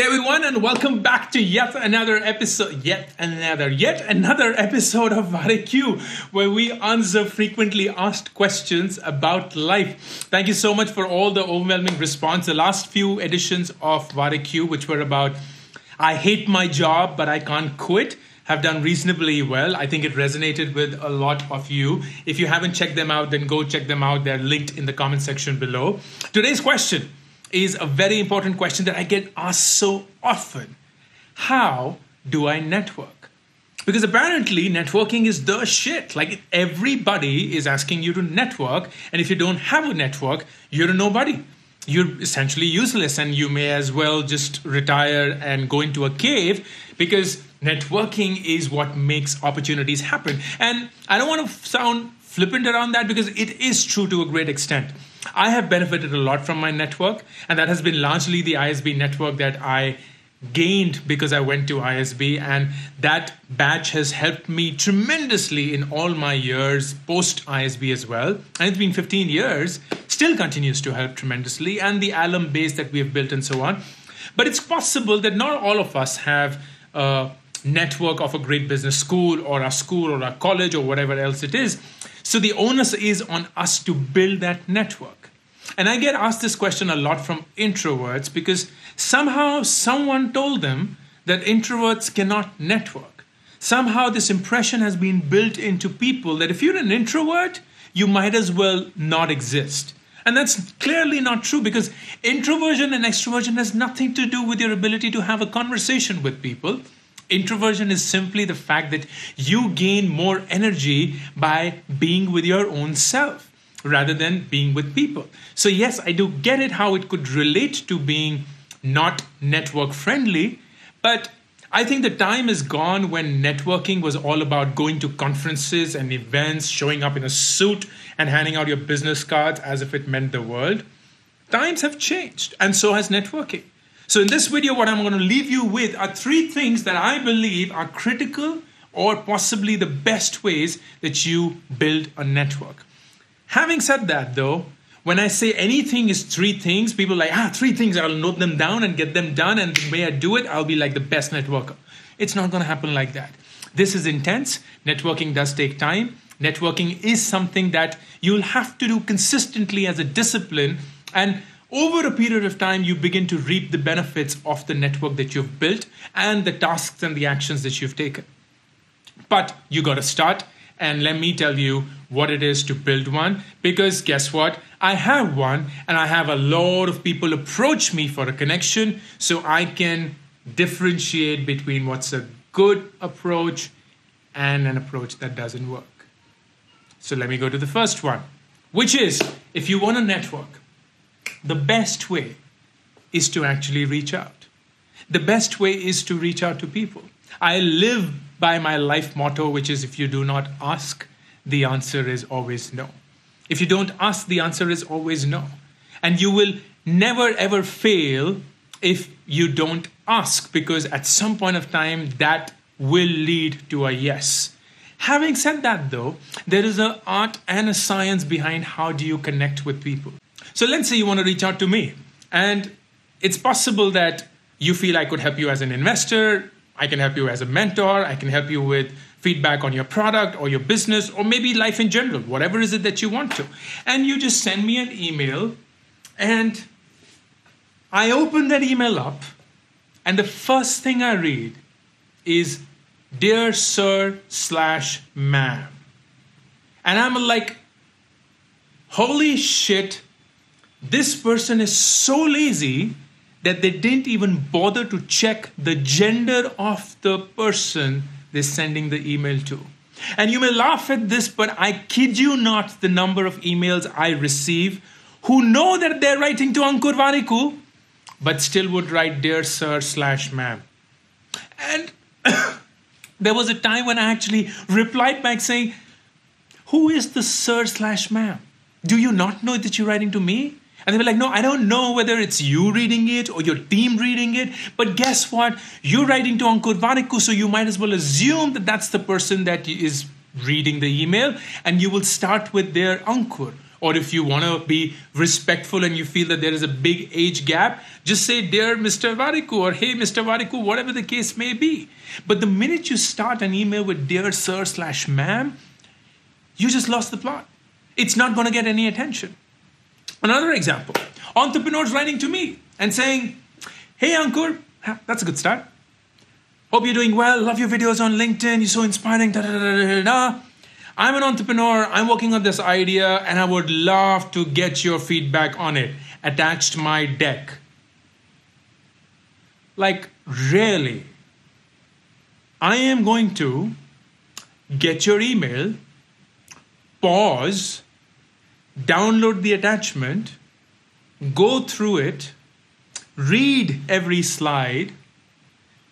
Hey everyone, and welcome back to yet another episode of Vareq, where we answer frequently asked questions about life. Thank you so much for all the overwhelming response. The last few editions of Vareq, which were about I hate my job but I can't quit, have done reasonably well. I think it resonated with a lot of you. If you haven't checked them out, then go check them out. They're linked in the comment section below. Today's question is a very important question that I get asked so often. How do I network? Because apparently networking is the shit. Like, everybody is asking you to network. And if you don't have a network, you're a nobody. You're essentially useless, and you may as well just retire and go into a cave, because networking is what makes opportunities happen. And I don't want to sound flippant around that, because it is true to a great extent. I have benefited a lot from my network, and that has been largely the ISB network that I gained because I went to ISB, and that batch has helped me tremendously in all my years post-ISB as well. And it's been 15 years, still continues to help tremendously, and the alum base that we have built and so on. But it's possible that not all of us have a network of a great business school or our college or whatever else it is. So the onus is on us to build that network. And I get asked this question a lot from introverts, because somehow someone told them that introverts cannot network. Somehow this impression has been built into people that if you're an introvert, you might as well not exist. And that's clearly not true, because introversion and extroversion has nothing to do with your ability to have a conversation with people. Introversion is simply the fact that you gain more energy by being with your own self rather than being with people. So yes, I do get it how it could relate to being not network friendly, but I think the time is gone when networking was all about going to conferences and events, showing up in a suit and handing out your business cards as if it meant the world. Times have changed, and so has networking. So in this video, what I'm going to leave you with are three things that I believe are critical or possibly the best ways that you build a network. Having said that, though, when I say anything is three things, people are like, three things, I'll note them down and get them done, and the way I do it, I'll be like the best networker. It's not going to happen like that. This is intense. Networking does take time. Networking is something that you'll have to do consistently as a discipline, and over a period of time, you begin to reap the benefits of the network that you've built and the tasks and the actions that you've taken. But you got to start, and let me tell you what it is to build one, because guess what? I have one, and I have a lot of people approach me for a connection, so I can differentiate between what's a good approach and an approach that doesn't work. So let me go to the first one, which is, if you want to network, the best way is to actually reach out. The best way is to reach out to people. I live by my life motto, which is, if you do not ask, the answer is always no. If you don't ask, the answer is always no. And you will never ever fail if you don't ask, because at some point of time, that will lead to a yes. Having said that, though, there is an art and a science behind how do you connect with people. So let's say you want to reach out to me, and it's possible that you feel I could help you as an investor, I can help you as a mentor, I can help you with feedback on your product or your business or maybe life in general, whatever is it that you want to. And you just send me an email, and I open that email up, and the first thing I read is, "Dear Sir / Ma'am." And I'm like, holy shit. This person is so lazy that they didn't even bother to check the gender of the person they're sending the email to. And you may laugh at this, but I kid you not, the number of emails I receive who know that they're writing to Ankur Warikoo, but still would write "Dear Sir / Ma'am." And there was a time when I actually replied back saying, "Who is the Sir / Ma'am? Do you not know that you're writing to me?" And they were like, "No, I don't know whether it's you reading it or your team reading it. But guess what? You're writing to Ankur Warikoo, so you might as well assume that that's the person that is reading the email. And you will start with "Dear Ankur" or if you want to be respectful and you feel that there is a big age gap, just say, dear Mr. Warikoo, or hey, Mr. Warikoo, whatever the case may be. But the minute you start an email with dear sir / ma'am, you just lost the plot. It's not going to get any attention. Another example, entrepreneurs writing to me and saying, hey, Ankur, that's a good start. Hope you're doing well. Love your videos on LinkedIn. You're so inspiring. Da, da, da, da, da. I'm an entrepreneur. I'm working on this idea and I would love to get your feedback on it. Attached my deck. Like, really? I am going to get your email, pause, download the attachment, go through it, read every slide,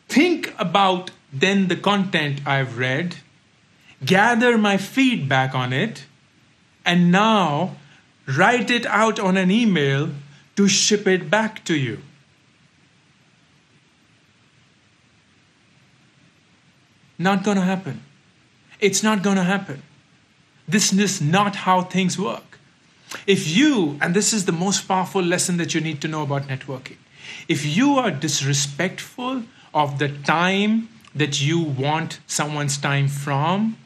think about then the content I've read, gather my feedback on it, and now write it out on an email to ship it back to you. Not going to happen. It's not going to happen. This is not how things work. If you, and this is the most powerful lesson that you need to know about networking, if you are disrespectful of the time that you want someone's time from,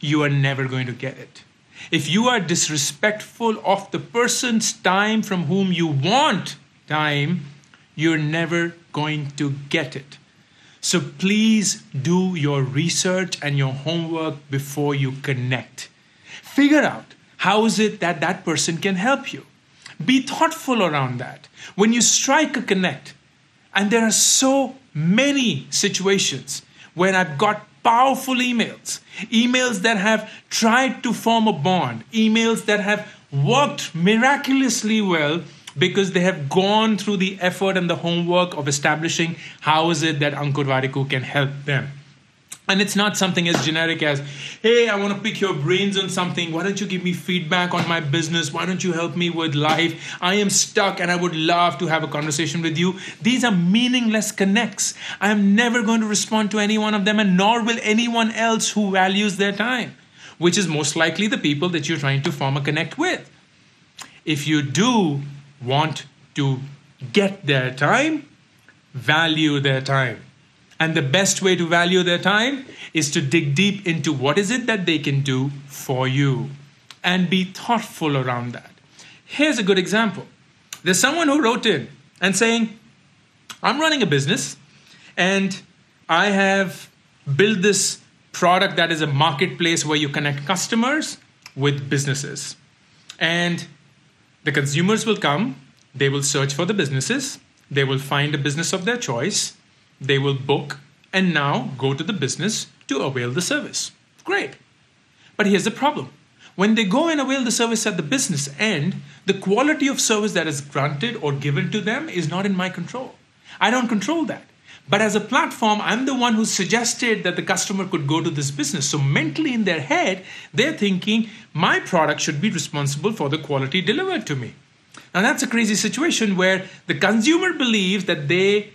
you are never going to get it. If you are disrespectful of the person's time from whom you want time, you're never going to get it. So please do your research and your homework before you connect. Figure out, how is it that that person can help you? Be thoughtful around that. When you strike a connect, and there are so many situations where I've got powerful emails, emails that have tried to form a bond, emails that have worked miraculously well because they have gone through the effort and the homework of establishing how is it that Ankur Warikoo can help them. And it's not something as generic as, hey, I want to pick your brains on something. Why don't you give me feedback on my business? Why don't you help me with life? I am stuck and I would love to have a conversation with you. These are meaningless connects. I am never going to respond to any one of them, and nor will anyone else who values their time, which is most likely the people that you're trying to form a connect with. If you do want to get their time, value their time. And the best way to value their time is to dig deep into what is it that they can do for you and be thoughtful around that. Here's a good example. There's someone who wrote in and saying, I'm running a business and I have built this product that is a marketplace where you connect customers with businesses. And the consumers will come, they will search for the businesses, they will find a business of their choice, they will book and now go to the business to avail the service. Great. But here's the problem. When they go and avail the service at the business end, the quality of service that is granted or given to them is not in my control. I don't control that. But as a platform, I'm the one who suggested that the customer could go to this business. So mentally in their head, they're thinking my product should be responsible for the quality delivered to me. Now that's a crazy situation where the consumer believes that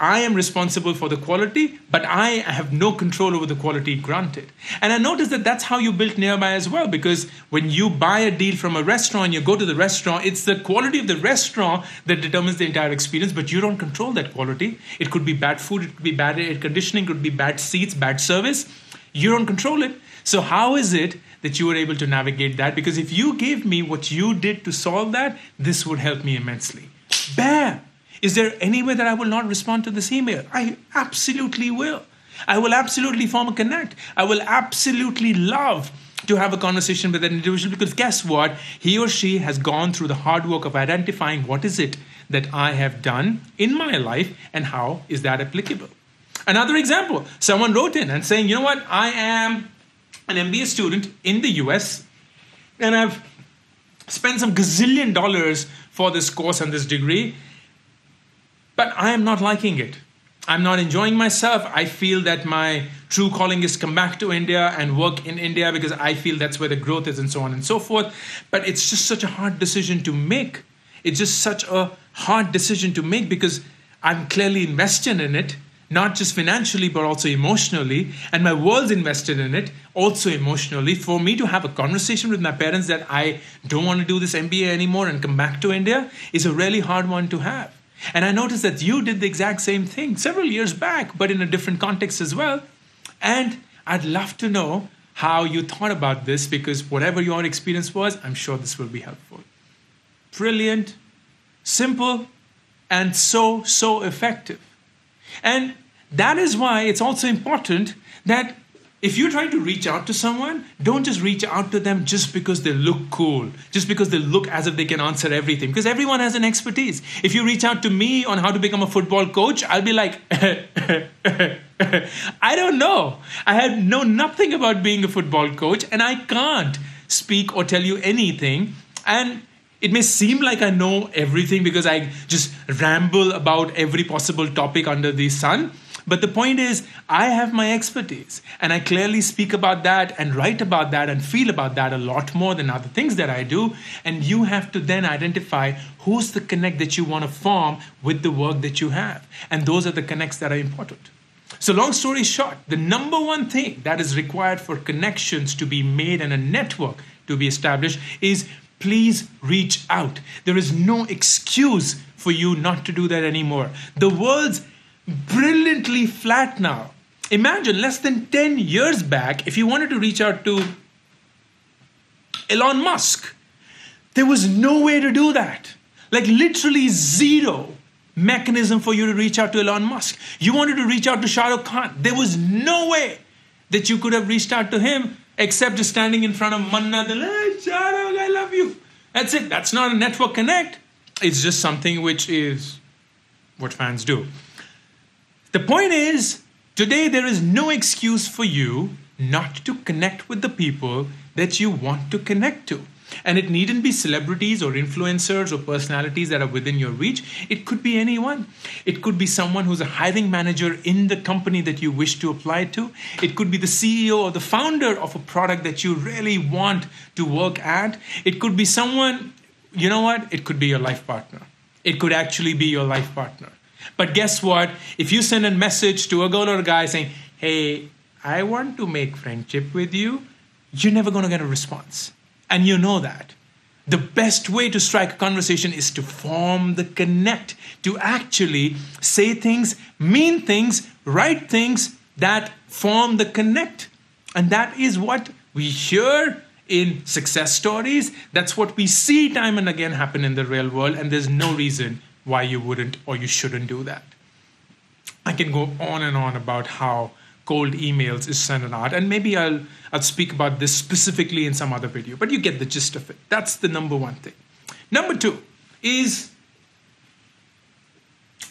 I am responsible for the quality, but I have no control over the quality granted. And I noticed that that's how you built Nearbuy as well, because when you buy a deal from a restaurant, you go to the restaurant, it's the quality of the restaurant that determines the entire experience, but you don't control that quality. It could be bad food, it could be bad air conditioning, it could be bad seats, bad service. You don't control it. So how is it that you were able to navigate that? Because if you gave me what you did to solve that, this would help me immensely. Bam! Is there any way that I will not respond to this email? I absolutely will. I will absolutely form a connect. I will absolutely love to have a conversation with an individual because guess what? He or she has gone through the hard work of identifying what is it that I have done in my life and how is that applicable. Another example, someone wrote in and saying, you know what? I am an MBA student in the US and I've spent some gazillion dollars for this course and this degree. But I am not liking it. I'm not enjoying myself. I feel that my true calling is come back to India and work in India because I feel that's where the growth is and so on and so forth. But it's just such a hard decision to make. It's just such a hard decision to make because I'm clearly invested in it not just financially, but also emotionally. And my world's invested in it, also emotionally, for me to have a conversation with my parents that I don't want to do this MBA anymore and come back to India is a really hard one to have. And I noticed that you did the exact same thing several years back, but in a different context as well. And I'd love to know how you thought about this, because whatever your experience was, I'm sure this will be helpful. Brilliant, simple, and so effective. And that is why it's also important that if you're trying to reach out to someone, don't just reach out to them just because they look cool, just because they look as if they can answer everything, because everyone has an expertise. If you reach out to me on how to become a football coach, I'll be like, I don't know. I know nothing about being a football coach, and I can't speak or tell you anything. And it may seem like I know everything because I just ramble about every possible topic under the sun. But the point is, I have my expertise and I clearly speak about that and write about that and feel about that a lot more than other things that I do. And you have to then identify who's the connect that you want to form with the work that you have. And those are the connects that are important. So long story short, the number one thing that is required for connections to be made and a network to be established is please reach out. There is no excuse for you not to do that anymore. The world's brilliantly flat now. Imagine less than 10 years back, if you wanted to reach out to Elon Musk, there was no way to do that. Like literally zero mechanism for you to reach out to Elon Musk. You wanted to reach out to Shah Rukh Khan. There was no way that you could have reached out to him except just standing in front of Manna. Hey, Shah Rukh, I love you. That's it. That's not a network connect. It's just something which is what fans do. The point is, today there is no excuse for you not to connect with the people that you want to connect to. And it needn't be celebrities or influencers or personalities that are within your reach. It could be anyone. It could be someone who's a hiring manager in the company that you wish to apply to. It could be the CEO or the founder of a product that you really want to work at. It could be someone, you know what? It could be your life partner. It could actually be your life partner. But guess what? If you send a message to a girl or a guy saying, hey, I want to make friendship with you, you're never going to get a response. And you know that. The best way to strike a conversation is to form the connect, to actually say things, mean things, write things that form the connect. And that is what we hear in success stories. That's what we see time and again happen in the real world. And there's no reason why you wouldn't or you shouldn't do that. I can go on and on about how cold emails is sent out, and maybe I'll speak about this specifically in some other video, but you get the gist of it. That's the number one thing. Number two is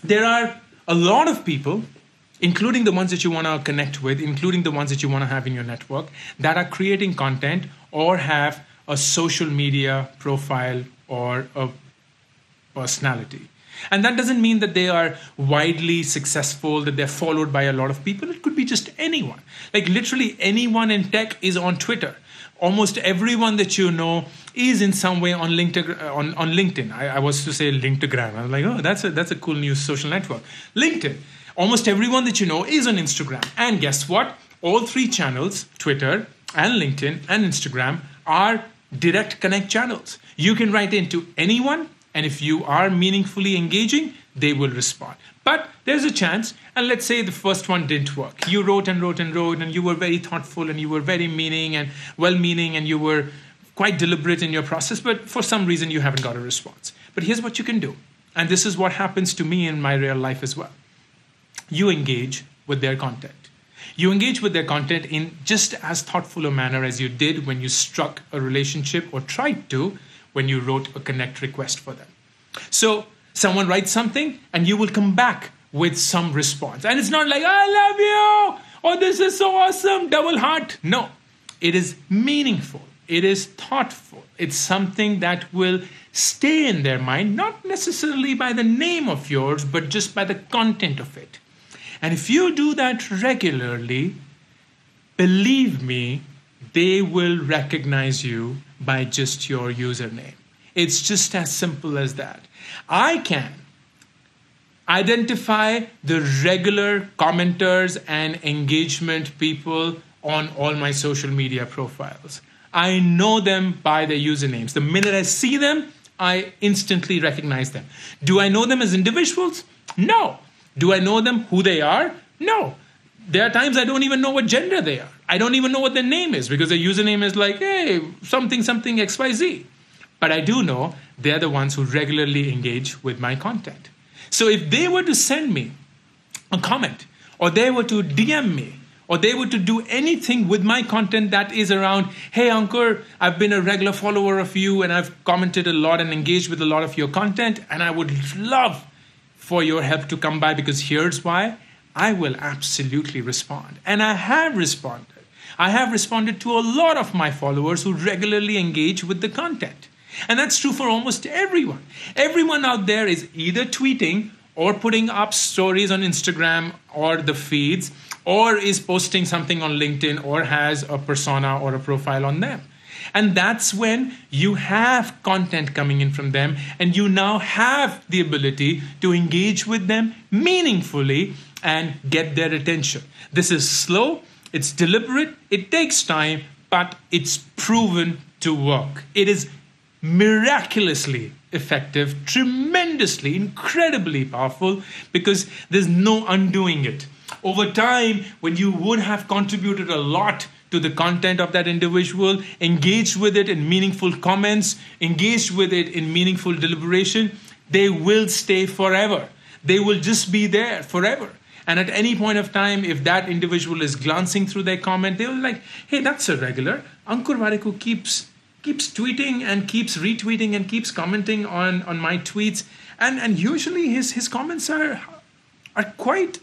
there are a lot of people, including the ones that you want to connect with, including the ones that you want to have in your network, that are creating content or have a social media profile or a personality. And that doesn't mean that they are widely successful, that they're followed by a lot of people. It could be just anyone. Like literally anyone in tech is on Twitter. Almost everyone that you know is in some way on LinkedIn. On LinkedIn. I was to say Linktogram. I was like, oh, that's a cool new social network. LinkedIn. Almost everyone that you know is on Instagram. And guess what? All three channels, Twitter and LinkedIn and Instagram, are direct connect channels. You can write into anyone. And if you are meaningfully engaging, they will respond. But there's a chance. And let's say the first one didn't work. You wrote and wrote and wrote, and you were very thoughtful, and you were very well-meaning, and you were quite deliberate in your process. But for some reason, you haven't got a response. But here's what you can do. And this is what happens to me in my real life as well. You engage with their content. You engage with their content in just as thoughtful a manner as you did when you struck a relationship or tried to, when you wrote a connect request for them. So someone writes something and you will come back with some response. And it's not like, I love you, or this is so awesome, double heart. No, it is meaningful. It is thoughtful. It's something that will stay in their mind, not necessarily by the name of yours, but just by the content of it. And if you do that regularly, believe me, they will recognize you by just your username. It's just as simple as that. I can Identify the regular commenters and engagement people on all my social media profiles. I know them by their usernames. The minute I see them, I instantly recognize them. Do I know them as individuals? No. Do I know them who they are? No. There are times I don't even know what gender they are. I don't even know what their name is because their username is like, hey, something, XYZ. But I do know they're the ones who regularly engage with my content. So if they were to send me a comment, or they were to DM me, or they were to do anything with my content that is around, hey, Ankur, I've been a regular follower of you and I've commented a lot and engaged with a lot of your content, and I would love for your help to come by because here's why, I will absolutely respond. And I have responded. I have responded to a lot of my followers who regularly engage with the content. And that's true for almost everyone. Everyone out there is either tweeting or putting up stories on Instagram or the feeds, or is posting something on LinkedIn or has a persona or a profile on them. And that's when you have content coming in from them and you now have the ability to engage with them meaningfully and get their attention. This is slow, it's deliberate, it takes time, but it's proven to work. It is miraculously effective, tremendously, incredibly powerful, because there's no undoing it. Over time, when you would have contributed a lot to the content of that individual, engaged with it in meaningful comments, engaged with it in meaningful deliberation, they will stay forever. They will just be there forever. And at any point of time, if that individual is glancing through their comment, they'll be like, hey, that's a regular. Ankur Warikoo keeps tweeting and keeps retweeting and keeps commenting on my tweets. And usually his comments are quite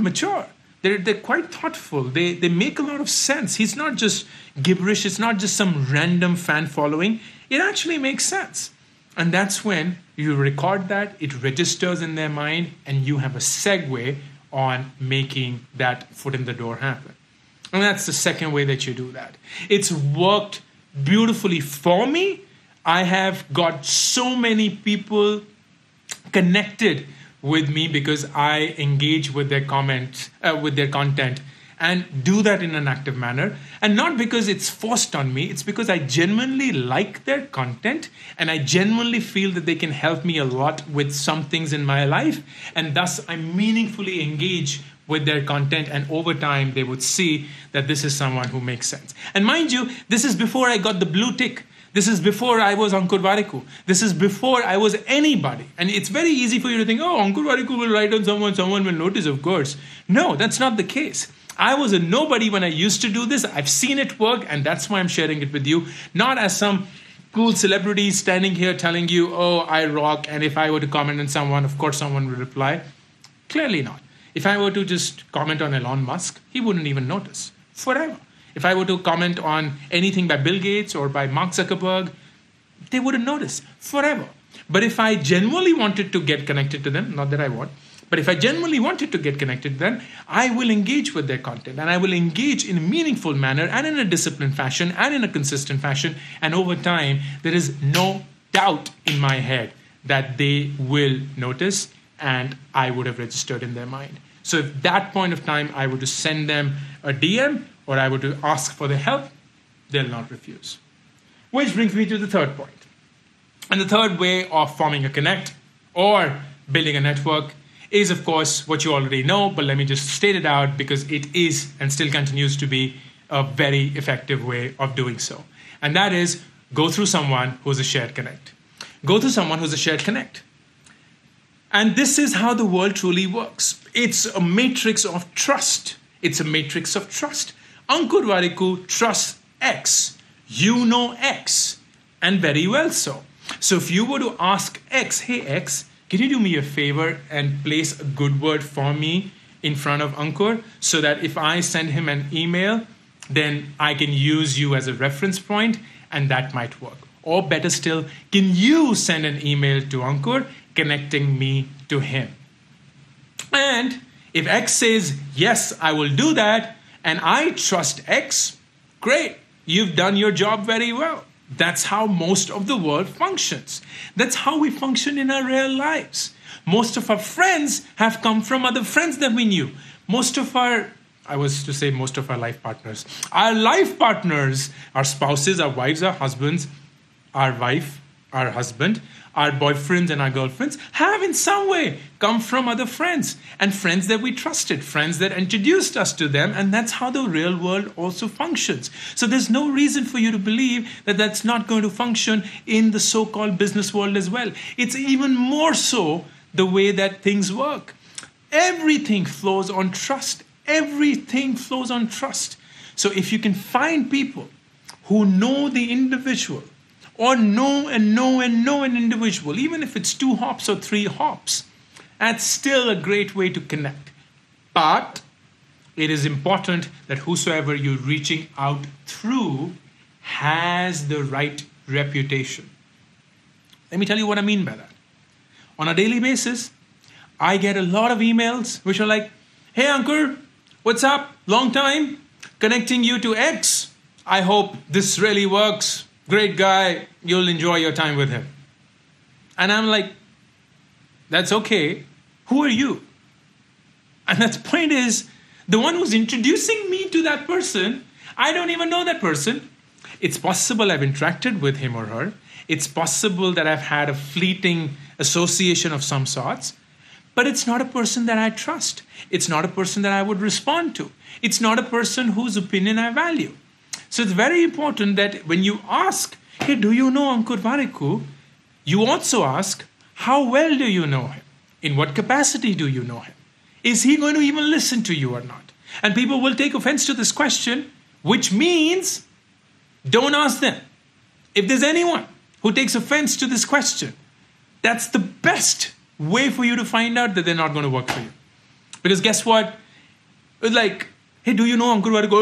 mature. They're quite thoughtful. They make a lot of sense. He's not just gibberish. It's not just some random fan following. It actually makes sense. And that's when you record that, it registers in their mind, and you have a segue on making that foot in the door happen. And that's the second way that you do that. It's worked beautifully for me. I have got so many people connected with me because I engage with their comments, with their content, and do that in an active manner. And not because it's forced on me, it's because I genuinely like their content and I genuinely feel that they can help me a lot with some things in my life. And thus I meaningfully engage with their content, and over time they would see that this is someone who makes sense. And mind you, this is before I got the blue tick. This is before I was Ankur Warikoo. This is before I was anybody. And it's very easy for you to think, oh, Ankur Warikoo will write on someone, someone will notice, of course. No, that's not the case. I was a nobody when I used to do this. I've seen it work, and that's why I'm sharing it with you. Not as some cool celebrity standing here telling you, oh, I rock, and if I were to comment on someone, of course someone will reply. Clearly not. If I were to just comment on Elon Musk, he wouldn't even notice forever. If I were to comment on anything by Bill Gates or by Mark Zuckerberg, they wouldn't notice forever. But if I genuinely wanted to get connected to them, not that I want, but if I genuinely wanted to get connected to them, I will engage with their content, and I will engage in a meaningful manner and in a disciplined fashion and in a consistent fashion. And over time, there is no doubt in my head that they will notice and I would have registered in their mind. So at that point of time, I were to send them a DM or I were to ask for their help, they'll not refuse. Which brings me to the third point. And the third way of forming a connect or building a network is, of course, what you already know, but let me just state it out because it is and still continues to be a very effective way of doing so. And that is, go through someone who's a shared connect. Go through someone who's a shared connect. And this is how the world truly works. It's a matrix of trust. It's a matrix of trust. Ankur Warikoo trusts X. You know X. And very well so. So if you were to ask X, hey X, can you do me a favor and place a good word for me in front of Ankur so that if I send him an email, then I can use you as a reference point and that might work. Or better still, can you send an email to Ankur connecting me to him? And if X says, yes, I will do that, and I trust X, great, you've done your job very well. That's how most of the world functions. That's how we function in our real lives. Most of our friends have come from other friends that we knew. Most of our life partners. Our life partners, our spouses, our wives, our husbands, our wife, our husband, our boyfriends and our girlfriends have in some way come from other friends and friends that we trusted, friends that introduced us to them, and that's how the real world also functions. So there's no reason for you to believe that that's not going to function in the so-called business world as well. It's even more so the way that things work. Everything flows on trust. Everything flows on trust. So if you can find people who know the individual, or know an individual, even if it's 2 hops or 3 hops, that's still a great way to connect. But it is important that whosoever you're reaching out through has the right reputation. Let me tell you what I mean by that. On a daily basis, I get a lot of emails which are like, "Hey Ankur, what's up? Long time. Connecting you to X. I hope this really works. Great guy, you'll enjoy your time with him." And I'm like, that's okay. Who are you? And the point is, the one who's introducing me to that person, I don't even know that person. It's possible I've interacted with him or her. It's possible that I've had a fleeting association of some sorts. But it's not a person that I trust. It's not a person that I would respond to. It's not a person whose opinion I value. So it's very important that when you ask, "Hey, do you know Ankur Warikoo?" you also ask, how well do you know him? In what capacity do you know him? Is he going to even listen to you or not? And people will take offense to this question, which means don't ask them. If there's anyone who takes offense to this question, that's the best way for you to find out that they're not going to work for you. Because guess what? It's like, "Hey, do you know Ankur Warikoo?"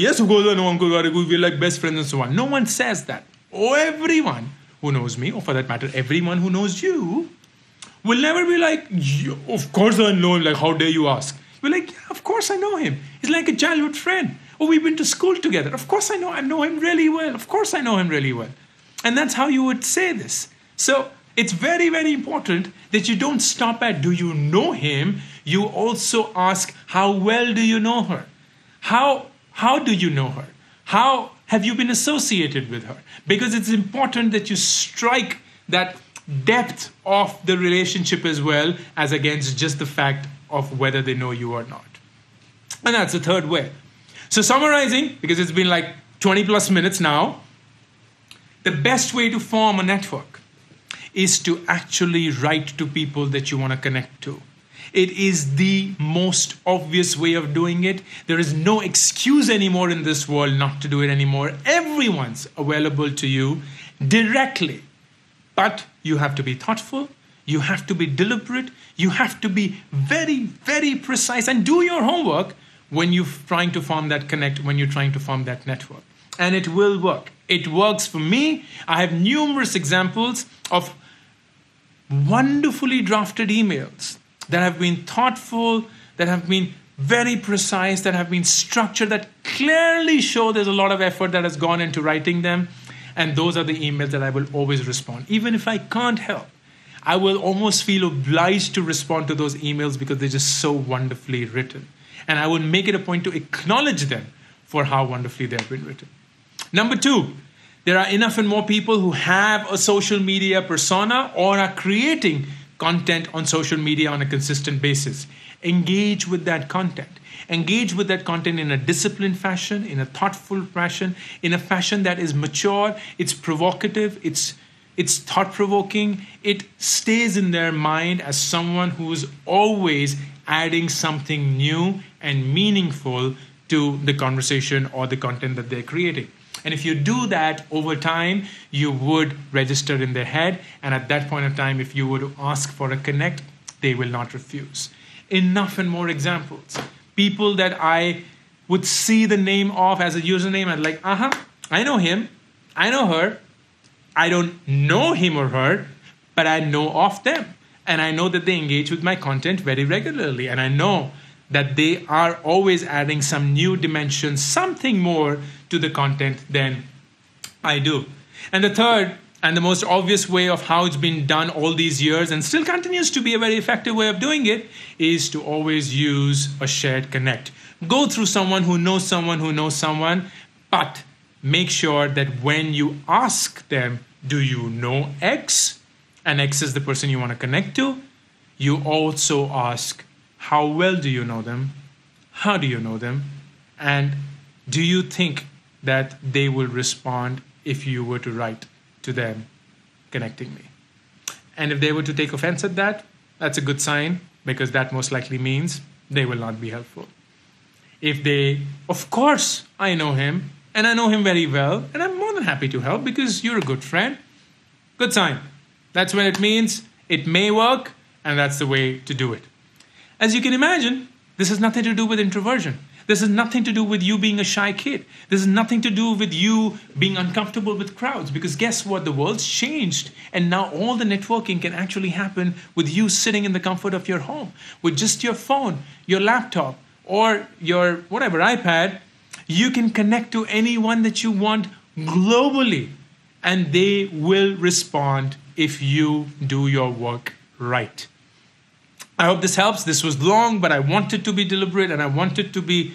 "Yes, of course I know Ankur Warikoo. We're like best friends," and so on. No one says that. Or everyone who knows me, or for that matter, everyone who knows you, will never be like, "Of course I know him. Like, how dare you ask?" We're like, "Yeah, of course I know him. He's like a childhood friend. Or we've been to school together. Of course I know him really well. Of course I know him really well." And that's how you would say this. So it's very, very important that you don't stop at "do you know him?" You also ask, how well do you know her? How do you know her? How have you been associated with her? Because it's important that you strike that depth of the relationship as well as against just the fact of whether they know you or not. And that's the third way. So summarizing, because it's been like 20 plus minutes now, the best way to form a network is to actually write to people that you want to connect to. It is the most obvious way of doing it. There is no excuse anymore in this world not to do it anymore. Everyone's available to you directly. But you have to be thoughtful. You have to be deliberate. You have to be very, very precise and do your homework when you're trying to form that connect, when you're trying to form that network. And it will work. It works for me. I have numerous examples of wonderfully drafted emails that have been thoughtful, that have been very precise, that have been structured, that clearly show there's a lot of effort that has gone into writing them. And those are the emails that I will always respond. Even if I can't help, I will almost feel obliged to respond to those emails because they're just so wonderfully written. And I will make it a point to acknowledge them for how wonderfully they've been written. Number two, there are enough and more people who have a social media persona or are creating content on social media on a consistent basis. Engage with that content. Engage with that content in a disciplined fashion, in a thoughtful fashion, in a fashion that is mature, it's provocative, it's thought-provoking, it stays in their mind as someone who's always adding something new and meaningful to the conversation or the content that they're creating. And if you do that over time, you would register in their head. And at that point of time, if you were to ask for a connect, they will not refuse. Enough and more examples. People that I would see the name of as a username and like, I know him. I know her. I don't know him or her, but I know of them. And I know that they engage with my content very regularly. And I know that they are always adding some new dimension, something more to the content than I do. And the third and the most obvious way of how it's been done all these years and still continues to be a very effective way of doing it is to always use a shared connect. Go through someone who knows someone who knows someone, but make sure that when you ask them, do you know X? And X is the person you want to connect to. You also ask, how well do you know them? How do you know them? And do you think that they will respond if you were to write to them, connecting me? And if they were to take offense at that, that's a good sign, because that most likely means they will not be helpful. If they, of course, I know him, and I know him very well, and I'm more than happy to help because you're a good friend, good sign. That's when it means it may work, and that's the way to do it. As you can imagine, this has nothing to do with introversion. This has nothing to do with you being a shy kid. This is nothing to do with you being uncomfortable with crowds, because guess what? The world's changed, and now all the networking can actually happen with you sitting in the comfort of your home with just your phone, your laptop, or your whatever iPad. You can connect to anyone that you want globally, and they will respond if you do your work right. I hope this helps. This was long, but I wanted to be deliberate and I wanted to be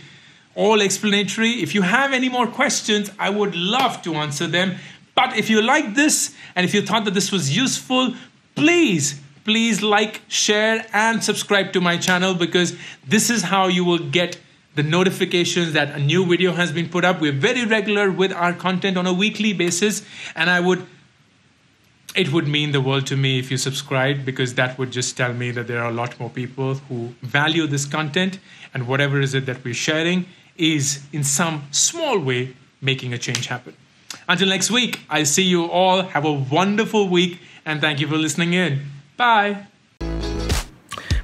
all explanatory. If you have any more questions, I would love to answer them. But if you like this and if you thought that this was useful, please like, share, and subscribe to my channel, because this is how you will get the notifications that a new video has been put up. We're very regular with our content on a weekly basis, and it would mean the world to me if you subscribe, because that would just tell me that there are a lot more people who value this content, and whatever is it that we're sharing is in some small way making a change happen. Until next week, I'll see you all. Have a wonderful week, and thank you for listening in. Bye.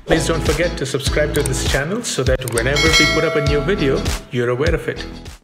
Please don't forget to subscribe to this channel so that whenever we put up a new video, you're aware of it.